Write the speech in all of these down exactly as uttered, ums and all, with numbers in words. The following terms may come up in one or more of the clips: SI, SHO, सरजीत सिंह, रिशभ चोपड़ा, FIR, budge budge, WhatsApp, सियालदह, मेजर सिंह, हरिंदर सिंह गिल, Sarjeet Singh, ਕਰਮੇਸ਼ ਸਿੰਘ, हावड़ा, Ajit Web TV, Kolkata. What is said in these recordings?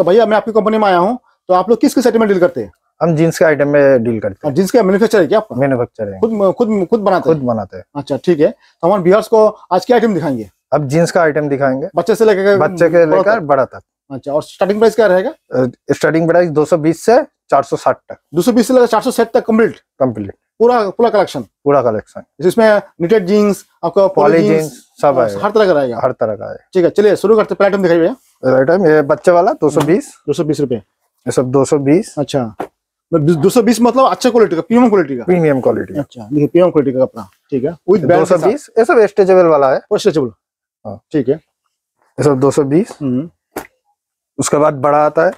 तो भैया मैं आपकी कंपनी में आया हूँ, तो आप लोग किस किस आइटम में डील करते हैं? हम जींस के आइटम में डील करते हैं। जींस का मैन्युफैक्चर है क्या आपका? मैन्युफैक्चर है, खुद खुद खुद बनाते खुद बनाते हैं। अच्छा ठीक है, तो हमारे व्यूअर्स को आज क्या आइटम दिखाएंगे? अब जींस का आइटम दिखाएंगे, बच्चे से लेकर बच्चे के लेकर बड़ा तक। अच्छा, और स्टार्टिंग प्राइस क्या रहेगा? स्टार्टिंग प्राइस दो सौ बीस से चार सौ साठ तक, दो सौ बीस से लेकर चार सौ साठ तक कंप्लीट कंप्लीट पूरा पूरा कलेक्शन पूरा कलेक्शन जिसमें निटेड जींस, आपका पॉली जींस सब है, हर तरह का रहेगा हर तरह का है। ठीक है, चलिए शुरू करते हैं। आइटम दिखाइए भैया। आइटम ये बच्चे वाला दो सौ बीस दो सौ बीस रुपए, ये सब दो सौ बीस। अच्छा, दो सौ बीस मतलब अच्छे क्वालिटी का, प्रीमियम क्वालिटी का प्रीमियम क्वालिटी अच्छा देखिए, प्रीमियम क्वालिटी का कपड़ा। ठीक है, विद दो सौ बीस ये सब स्ट्रेचेबल वाला है, स्ट्रेचेबल। हाँ ठीक है, ये सब दो सौ बीस। उसके बाद बड़ा आता है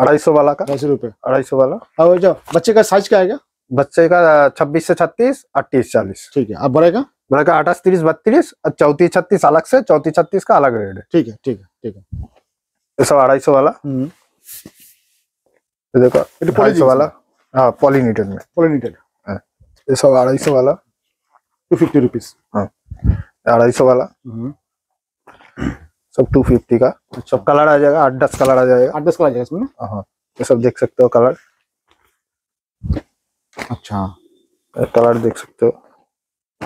अढ़ाई सौ वाला का, ढाई सौ रुपए अढ़ाई सौ वाला। और जो बच्चे का साइज क्या आएगा? बच्चे का छब्बीस से छत्तीस, अट्ठीस चालीस। ठीक है, अब बड़े का बड़े का अट्ठाईस तीस बत्तीस और चौतीस छत्तीस अलग से, चौतीस छत्तीस का अलग रेट है। ठीक है ठीक है ठीक है, ये सब अढ़ाई सौ वाला। ये देखो अढ़ाई सौ वाला, हाँ पॉलीनीटेड में पॉलीनीटेड। ये सब अढ़ाई सौ वाला, टू फिफ्टी रुपीज। हाँ अढ़ाई सौ वाला सब टू फिफ्टी का। अच्छा, सब कलर आ जाएगा, आठ दस कलर आ जाएगा, आठ दस कलर आ जाएगा इसमें। हाँ ये सब देख सकते हो कलर। अच्छा कलर देख सकते हो।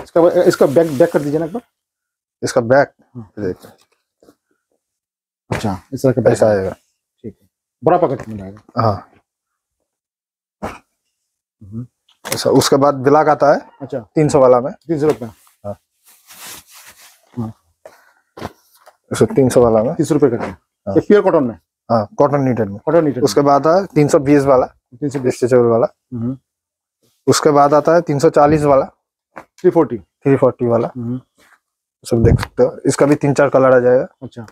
इसका इसका बैक बैक कर दीजिए ना, इसका बैक देख। अच्छा इस तरह का पैसा आएगा। ठीक है, बड़ा पॉकेट में आएगा। हाँ अच्छा, उसके बाद ब्लैक आता है। अच्छा तीन सौ वाला में, तीन सौ रुपये तीन सौ वाला में, तीस रुपए करते हैं। प्योर कॉटन में, हाँ कॉटन नीटेड में, कॉटन नीटेड। उसके बाद आता है तीन सौ बीस वाला, तीन सौ बीस स्ट्रेचेबल वाला। उसके बाद आता है तीन सौ चालीस वाला, थ्री फोर्टी थ्री फोर्टी वाला। सब देख सकते हो, इसका भी तीन चार कलर आ जाएगा। अच्छा,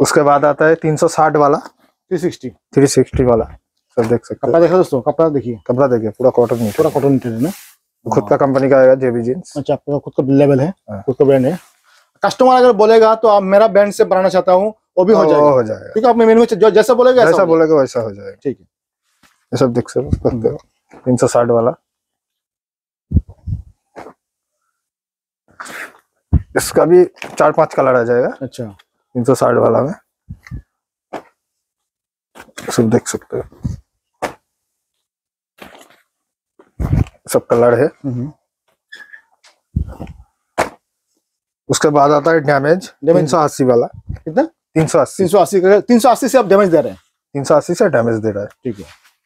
उसके बाद आता है तीन सौ साठ वाला, थ्री सिक्सटी थ्री सिक्सटी वाला। सब देख सकते हो, कपड़ा देखो दोस्तों, कपड़ा देखिए, कपड़ा देखिए पूरा कॉटन, पूरा कॉटन नीटेड है ना, खुद का कंपनी का आएगा जेबी जींस। अच्छा, आपका खुद का लेबल है, खुद का ब्रांड है। कस्टमर अगर बोलेगा तो आप मेरा ब्रांड से बनाना चाहता हूँ, वो भी हो जाएगा, हो जाएगा ठीक है। आप मेनू में जैसा बोलेगा जैसा बोलेगा वैसा हो जाएगा। ठीक है, ये सब देख सकते हो, तीन सौ साठ वाला। इसका भी चार पांच कलर आ जाएगा। अच्छा, तीन सौ साठ वाला में सब देख सकते हो, सब कलर है। उसके बाद आता है डैमेज, तीन सौ अस्सी वाला। कितना? तीन सौ अस्सी तीन सौ अस्सी तीन सौ अस्सी से आप डैमेज दे रहे हैं, तीन सौ अस्सी से डैमेज दे रहा है। ठीक है,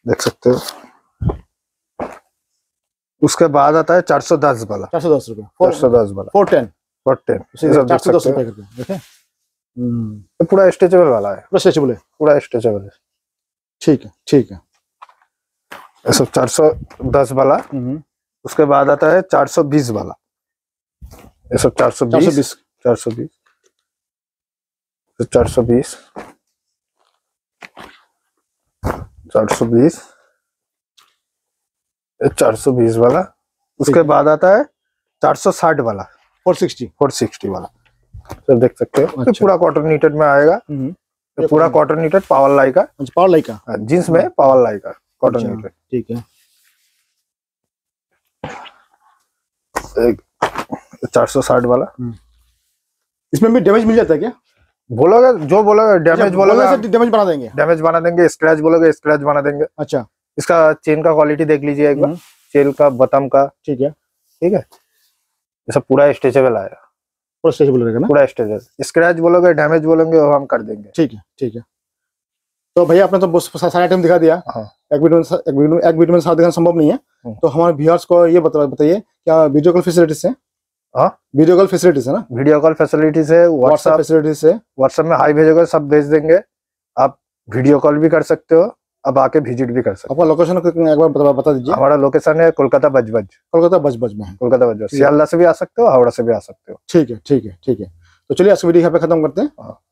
देख सकते हो। उसके बाद आता है चार सौ दस वाला, चार सौ दस रुपए, चार सौ दस वाला, फोर टेन फोर टेन चार सौ दस रुपए। पूरा स्ट्रेचेबल वाला है, पूरा स्ट्रेचेबल है, पूरा स्ट्रेचेबल है। ठीक है ठीक है, ये सब चार सौ दस वाला। उसके बाद आता है चार सौ बीस वाला, ये सब चार सौ बीस चार सौ बीस चार सौ बीस चार सौ बीस चार सौ बीस वाला। उसके बाद आता है चार सौ साठ वाला, फोर सिक्सटी फोर सिक्सटी वाला। सब देख सकते हो। अच्छा, पूरा कॉटन नीटेड में आएगा, पूरा कॉटन नीटेड पावर लाई का, पावर लाई का जींस में पावर लाई का कॉटन नीटेड। ठीक है, चार सौ साठ वाला। इसमें भी डैमेज मिल जाता है क्या? बोलोगे जो बोलोगे डैमेज बोलोगे डैमेज बना देंगे, डैमेज बना देंगे। स्क्रैच बोलोगे स्क्रैच बना देंगे। अच्छा, इसका चेन का क्वालिटी देख लीजिए एक बार, चेन का बटन का। ठीक है ठीक है, ये सब पूरा स्ट्रेचेबल आएगा, पूरा स्ट्रेचेबल रहेगा ना, पूरा स्ट्रेचेबल। स्क्रैच बोलोगे डैमेज बोलोगे वो हम कर देंगे। ठीक है ठीक है, तो भैया आपने तो सारा आइटम दिखा दिया, एक वीडियो में एक वीडियो में सारा दिखाना संभव नहीं है, तो हमारे व्यूअर्स को ये बताइए क्या वीडियो कॉल फैसिलिटीज है? हाँ वीडियो कॉल फैसिलिटीज है ना, वीडियो कॉल फैसिलिटीज है, व्हाट्सएप फैसिलिटीज है। व्हाट्सएप में हाई भेजोगे सब भेज देंगे, आप वीडियो कॉल भी कर सकते हो, अब आके विजिट भी कर सकते हो। आपका लोकेशन एक बार बता, बता दीजिए। हमारा लोकेशन है कोलकाता बज बज, कोलकाता बज बज में, कोलकाता बज बज। सियालदह से भी आ सकते हो, हावड़ा से भी आ सकते हो। ठीक है ठीक है ठीक है, तो चलिए आज वीडियो यहाँ पे खत्म करते हैं।